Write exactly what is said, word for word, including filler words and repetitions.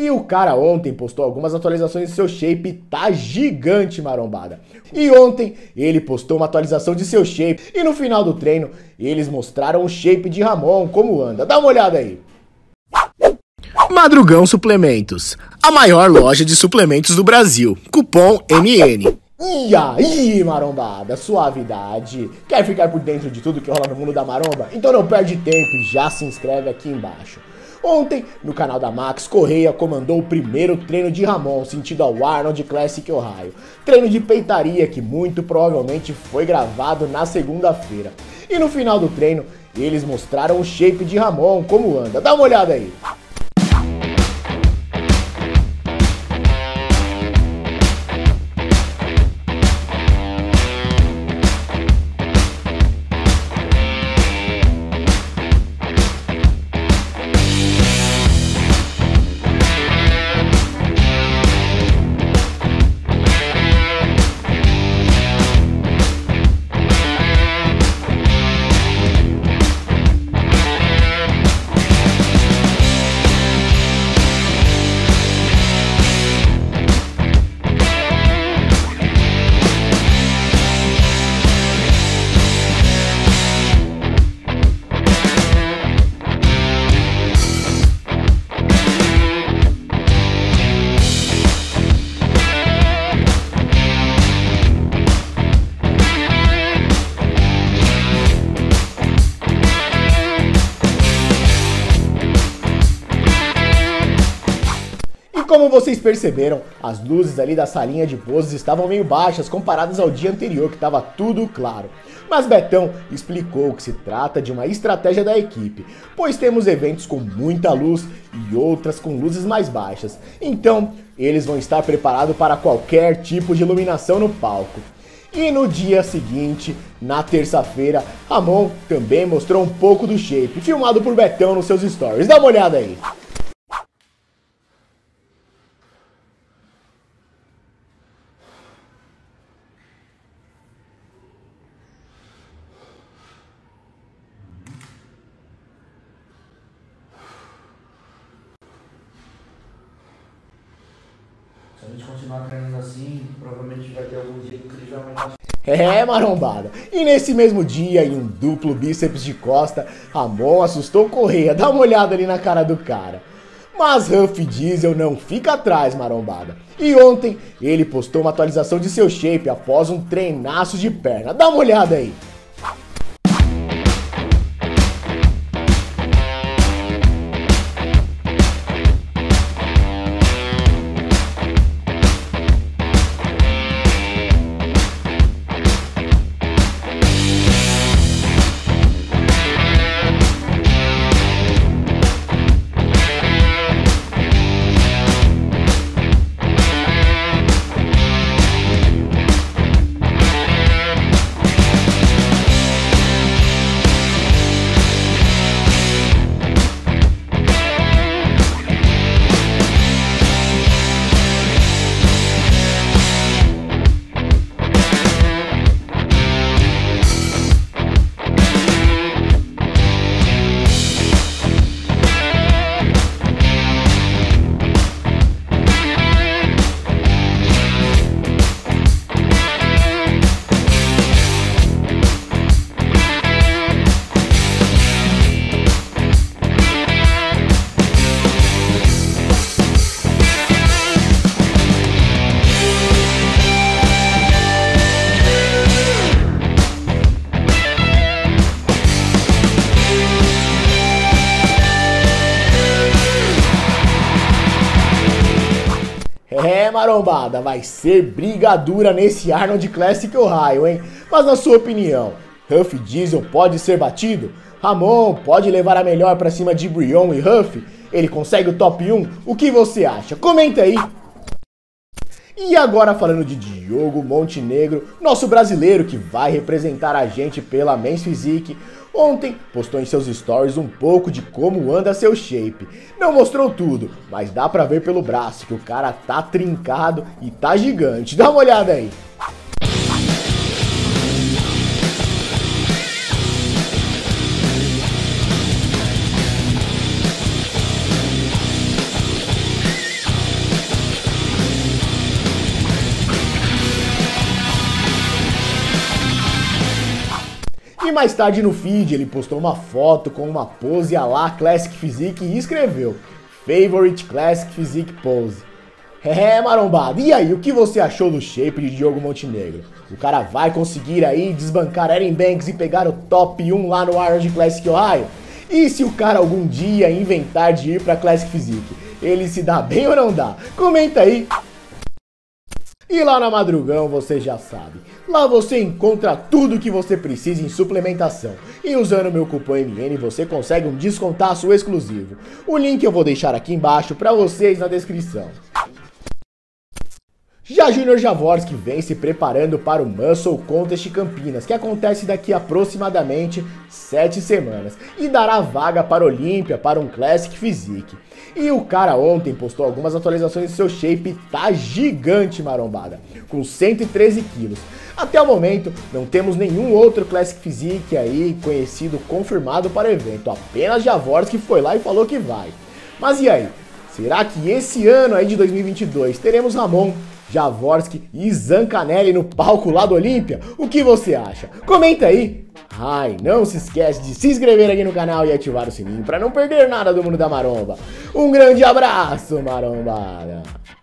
E o cara ontem postou algumas atualizações do seu shape, tá gigante, marombada. E ontem ele postou uma atualização de seu shape e no final do treino eles mostraram o shape de Ramon, como anda. Dá uma olhada aí. Madrugão Suplementos, a maior loja de suplementos do Brasil. Cupom M N. E aí, marombada, suavidade? Quer ficar por dentro de tudo que rola no mundo da maromba? Então não perde tempo e já se inscreve aqui embaixo. Ontem, no canal da Max, Correia comandou o primeiro treino de Ramon, sentido ao Arnold Classic Ohio. Treino de peitaria que muito provavelmente foi gravado na segunda-feira. E no final do treino, eles mostraram o shape de Ramon, como anda. Dá uma olhada aí. Como vocês perceberam, as luzes ali da salinha de poses estavam meio baixas comparadas ao dia anterior, que estava tudo claro. Mas Betão explicou que se trata de uma estratégia da equipe, pois temos eventos com muita luz e outras com luzes mais baixas. Então, eles vão estar preparados para qualquer tipo de iluminação no palco. E no dia seguinte, na terça-feira, Ramon também mostrou um pouco do shape, filmado por Betão nos seus stories. Dá uma olhada aí. Se a gente continuar treinando assim, provavelmente vai ter algum dia incrivelmente... É, marombada! E nesse mesmo dia, em um duplo bíceps de costa, Ramon assustou Correia. Dá uma olhada ali na cara do cara. Mas Ruff Diesel não fica atrás, marombada. E ontem, ele postou uma atualização de seu shape após um treinaço de perna. Dá uma olhada aí. É, marombada, vai ser brigadura nesse Arnold Classic Ohio, hein? Mas na sua opinião, Ruff Diesel pode ser batido? Ramon pode levar a melhor pra cima de Brion e Ruff? Ele consegue o top um? O que você acha? Comenta aí! E agora falando de Diogo Montenegro, nosso brasileiro que vai representar a gente pela Men's Physique, ontem postou em seus stories um pouco de como anda seu shape. Não mostrou tudo, mas dá pra ver pelo braço que o cara tá trincado e tá gigante. Dá uma olhada aí. mais tarde no feed ele postou uma foto com uma pose à la Classic Physique e escreveu Favorite Classic Physique Pose. É, marombado, e aí, o que você achou do shape de Diogo Montenegro? O cara vai conseguir aí desbancar Aaron Banks e pegar o top um lá no Arnold Classic Ohio? E se o cara algum dia inventar de ir pra Classic Physique, ele se dá bem ou não dá? Comenta aí! E lá na Madrugão, você já sabe, lá você encontra tudo o que você precisa em suplementação. E usando o meu cupom M N você consegue um descontaço exclusivo. O link eu vou deixar aqui embaixo pra vocês na descrição. Já Júnior Javorski vem se preparando para o Muscle Contest Campinas, que acontece daqui a aproximadamente sete semanas. E dará vaga para a Olímpia para um Classic Physique. E o cara ontem postou algumas atualizações do seu shape, tá gigante, marombada, com cento e treze quilos. Até o momento, não temos nenhum outro Classic Physique aí conhecido, confirmado para o evento. Apenas Javorski foi lá e falou que vai. Mas e aí? Será que esse ano aí de dois mil e vinte e dois teremos Ramon, Javorski e Zancanelli no palco lá do Olímpia? O que você acha? Comenta aí! Ai, não se esquece de se inscrever aqui no canal e ativar o sininho para não perder nada do Mundo da Maromba. Um grande abraço, marombada!